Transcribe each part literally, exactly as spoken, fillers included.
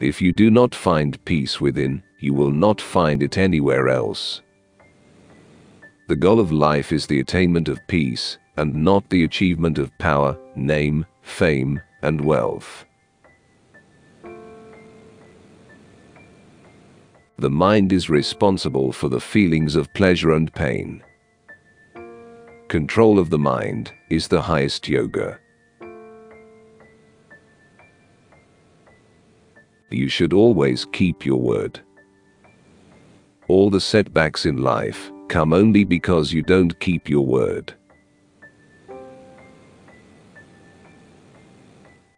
If you do not find peace within, you will not find it anywhere else. The goal of life is the attainment of peace, and not the achievement of power, name, fame, and wealth. The mind is responsible for the feelings of pleasure and pain. Control of the mind is the highest yoga. You should always keep your word. All the setbacks in life come only because you don't keep your word.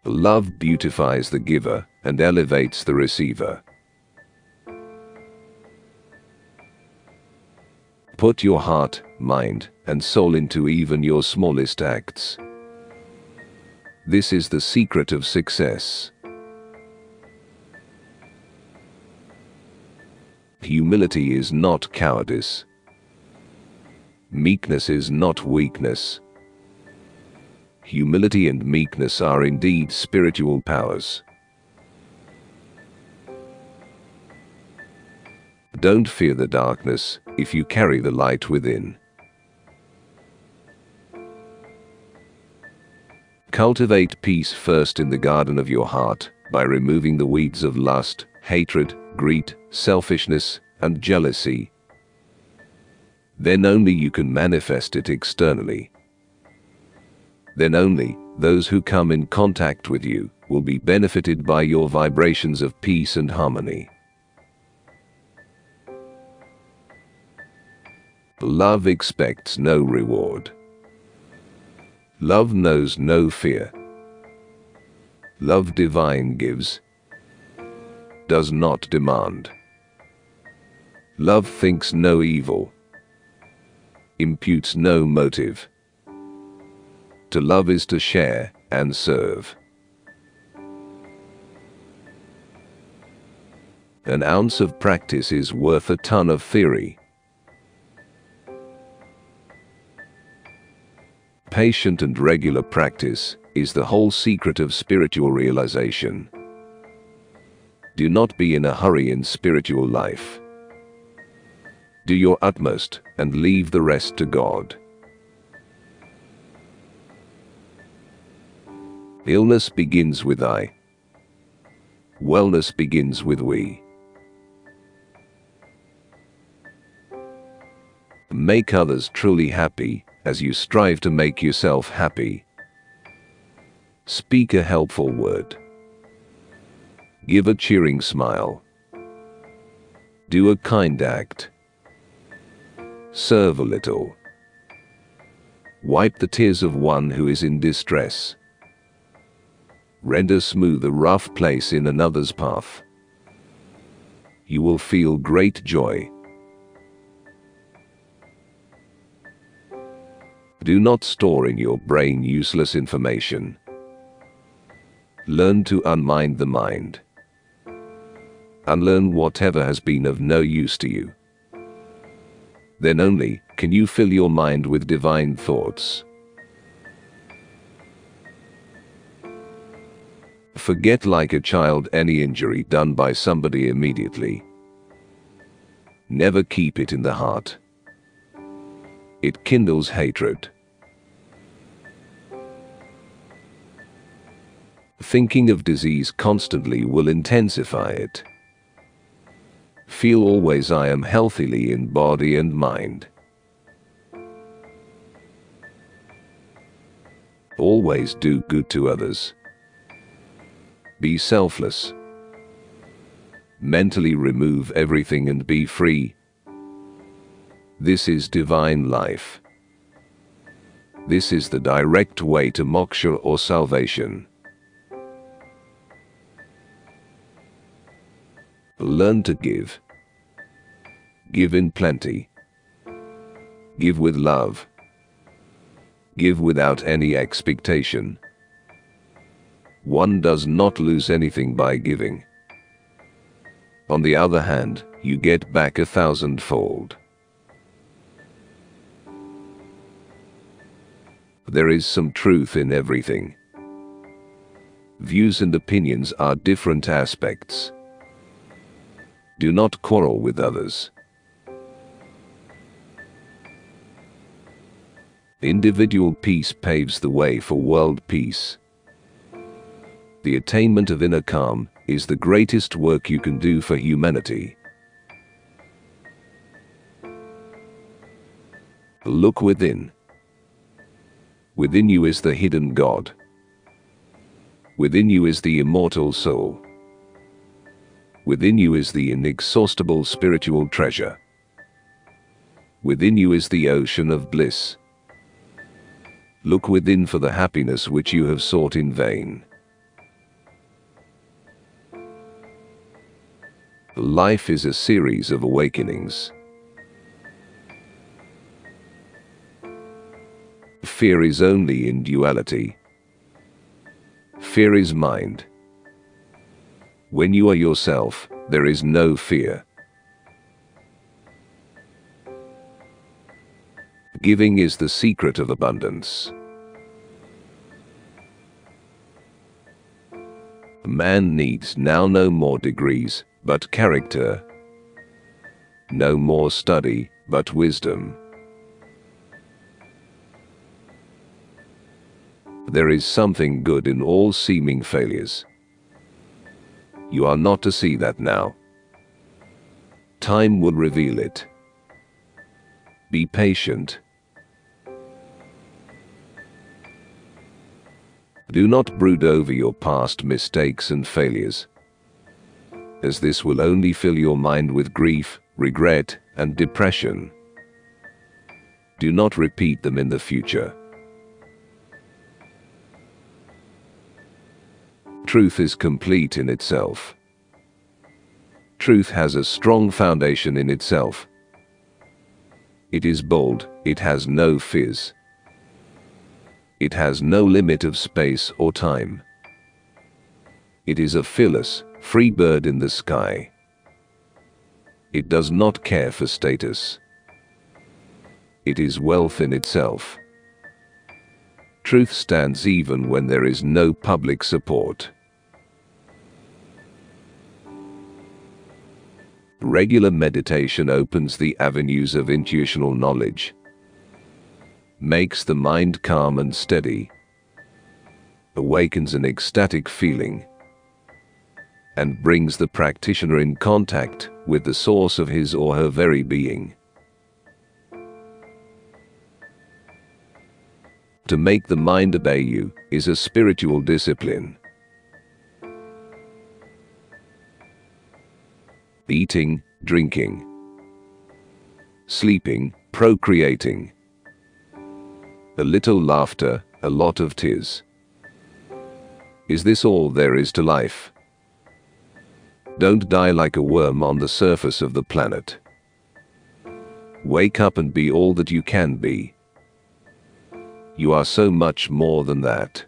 Love beautifies the giver and elevates the receiver. Put your heart, mind, and soul into even your smallest acts. This is the secret of success. Humility is not cowardice. Meekness is not weakness. Humility and meekness are indeed spiritual powers. Don't fear the darkness if you carry the light within. Cultivate peace first in the garden of your heart by removing the weeds of lust, hatred, greed, selfishness, and jealousy. Then only you can manifest it externally. Then only those who come in contact with you will be benefited by your vibrations of peace and harmony. Love expects no reward. Love knows no fear. Love divine gives, does not demand. Love thinks no evil, imputes no motive. To love is to share and serve. An ounce of practice is worth a ton of theory. Patient and regular practice is the whole secret of spiritual realization. Do not be in a hurry in spiritual life. Do your utmost and leave the rest to God. Illness begins with I. Wellness begins with we. Make others truly happy as you strive to make yourself happy. Speak a helpful word. Give a cheering smile. Do a kind act. Serve a little. Wipe the tears of one who is in distress. Render smooth a rough place in another's path. You will feel great joy. Do not store in your brain useless information. Learn to unmind the mind. Unlearn whatever has been of no use to you. Then only can you fill your mind with divine thoughts. Forget like a child any injury done by somebody immediately. Never keep it in the heart. It kindles hatred. Thinking of disease constantly will intensify it. Feel always I am healthily in body and mind. Always do good to others. Be selfless. Mentally remove everything and be free. This is divine life. This is the direct way to moksha or salvation. Learn to give. Give in plenty. Give with love. Give without any expectation. One does not lose anything by giving. On the other hand, you get back a thousandfold. There is some truth in everything. Views and opinions are different aspects. Do not quarrel with others. Individual peace paves the way for world peace. The attainment of inner calm is the greatest work you can do for humanity. Look within. Within you is the hidden God. Within you is the immortal soul. Within you is the inexhaustible spiritual treasure. Within you is the ocean of bliss. Look within for the happiness which you have sought in vain. Life is a series of awakenings. Fear is only in duality. Fear is mind. When you are yourself, there is no fear. Giving is the secret of abundance. Man needs now no more degrees, but character. No more study, but wisdom. There is something good in all seeming failures. You are not to see that now. Time will reveal it. Be patient. Do not brood over your past mistakes and failures, as this will only fill your mind with grief, regret, and depression. Do not repeat them in the future. Truth is complete in itself. Truth has a strong foundation in itself. It is bold, it has no fizz. It has no limit of space or time. It is a fearless, free bird in the sky. It does not care for status. It is wealth in itself. Truth stands even when there is no public support. Regular meditation opens the avenues of intuitional knowledge, makes the mind calm and steady, awakens an ecstatic feeling, and brings the practitioner in contact with the source of his or her very being. To make the mind obey you is a spiritual discipline. Eating, drinking, sleeping, procreating. A little laughter, a lot of tears. Is this all there is to life? Don't die like a worm on the surface of the planet. Wake up and be all that you can be. You are so much more than that.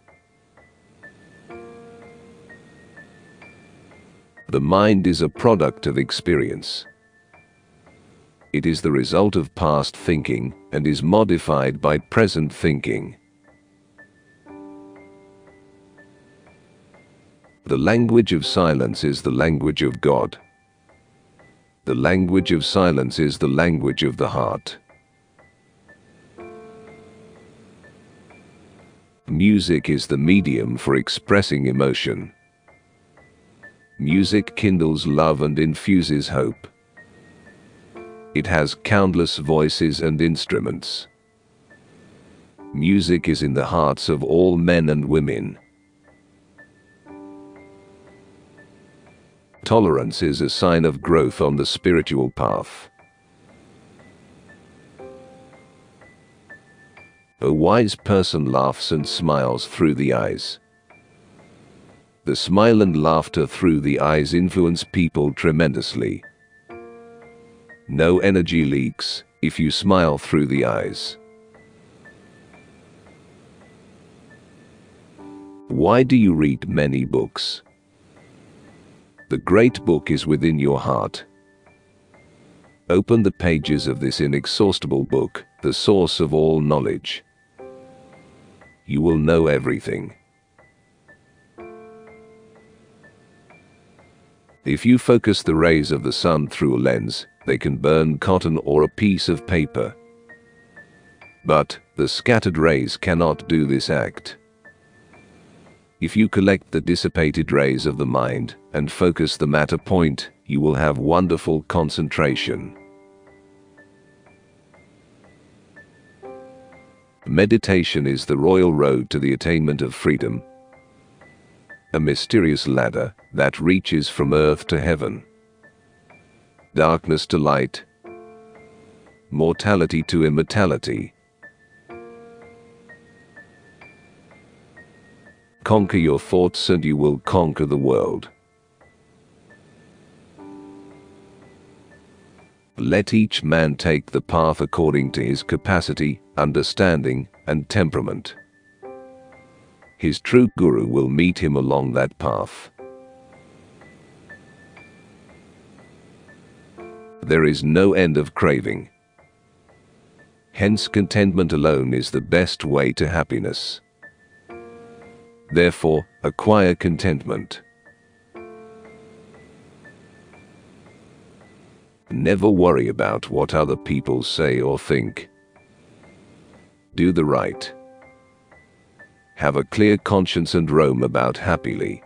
The mind is a product of experience. It is the result of past thinking and is modified by present thinking. The language of silence is the language of God. The language of silence is the language of the heart. Music is the medium for expressing emotion. Music kindles love and infuses hope. It has countless voices and instruments. Music is in the hearts of all men and women. Tolerance is a sign of growth on the spiritual path. A wise person laughs and smiles through the eyes. The smile and laughter through the eyes influence people tremendously. No energy leaks if you smile through the eyes. Why do you read many books? The great book is within your heart. Open the pages of this inexhaustible book, the source of all knowledge. You will know everything. If you focus the rays of the sun through a lens, they can burn cotton or a piece of paper. But the scattered rays cannot do this act. If you collect the dissipated rays of the mind and focus the matter point, you will have wonderful concentration. Meditation is the royal road to the attainment of freedom, a mysterious ladder that reaches from earth to heaven, darkness to light, mortality to immortality. Conquer your thoughts and you will conquer the world. Let each man take the path according to his capacity, understanding, and temperament. His true guru will meet him along that path. There is no end of craving. Hence, contentment alone is the best way to happiness. Therefore, acquire contentment. Never worry about what other people say or think. Do the right. Have a clear conscience and roam about happily.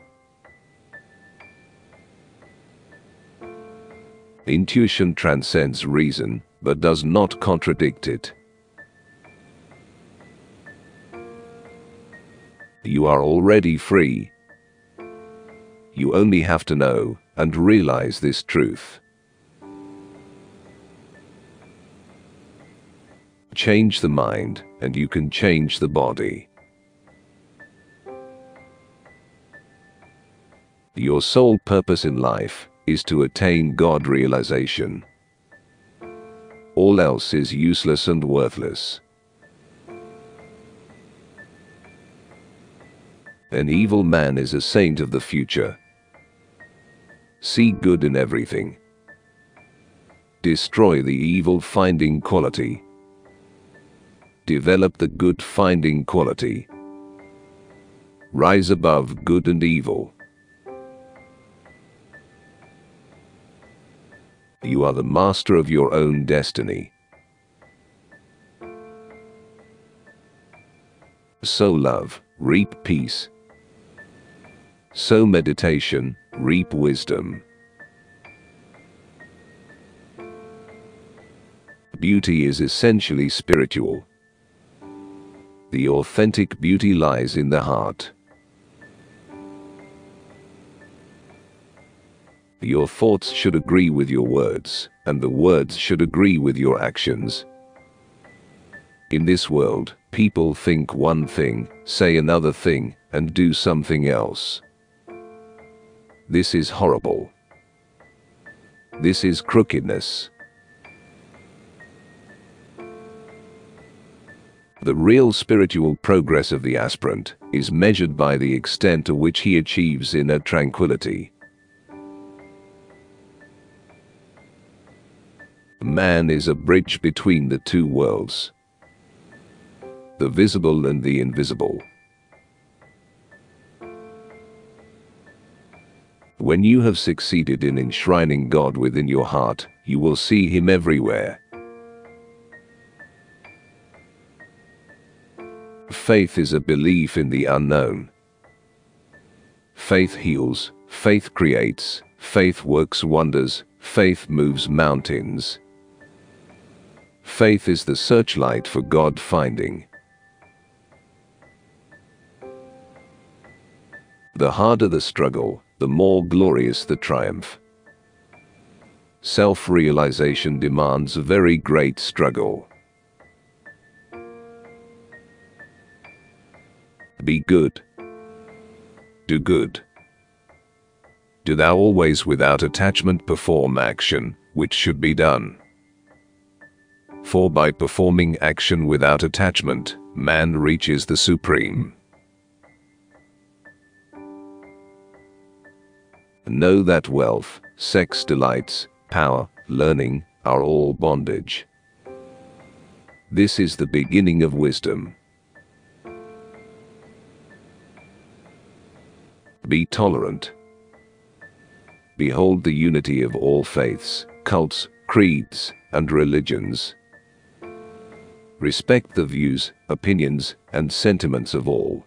Intuition transcends reason, but does not contradict it. You are already free. You only have to know and realize this truth. Change the mind, and you can change the body. Your sole purpose in life is to attain God realization. All else is useless and worthless. An evil man is a saint of the future. See good in everything. Destroy the evil finding quality. Develop the good finding quality. Rise above good and evil. You are the master of your own destiny. Sow love, reap peace. Sow meditation, reap wisdom. Beauty is essentially spiritual. The authentic beauty lies in the heart. Your thoughts should agree with your words, and the words should agree with your actions. In this world, people think one thing, say another thing, and do something else. This is horrible. This is crookedness. The real spiritual progress of the aspirant is measured by the extent to which he achieves inner tranquility. Man is a bridge between the two worlds, the visible and the invisible. When you have succeeded in enshrining God within your heart, you will see Him everywhere. Faith is a belief in the unknown. Faith heals, faith creates, faith works wonders, faith moves mountains. Faith is the searchlight for God finding. The harder the struggle, the more glorious the triumph. Self-realization demands a very great struggle. Be good. Do good. Do thou always without attachment perform action, which should be done. For by performing action without attachment, man reaches the supreme. Know that wealth, sex delights, power, learning, are all bondage. This is the beginning of wisdom. Be tolerant. Behold the unity of all faiths, cults, creeds, and religions. Respect the views, opinions, and sentiments of all.